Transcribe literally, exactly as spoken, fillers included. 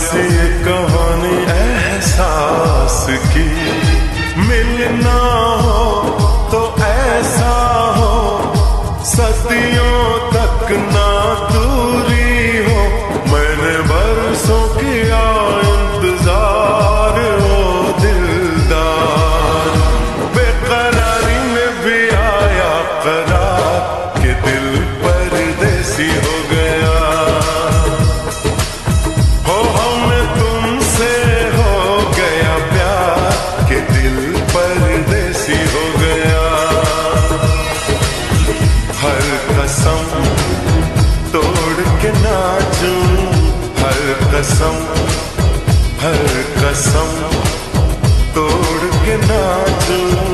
से ये कहानी एहसास की, मिलना हो तो ऐसा हो, सदियों तक ना दूरी हो। मैंने बरसों किया इंतजार हो दिलदार, बेकरारी में भी आया करार के दिल परदेसी हो गया। कसम हर कसम तोड़ के नाचूं।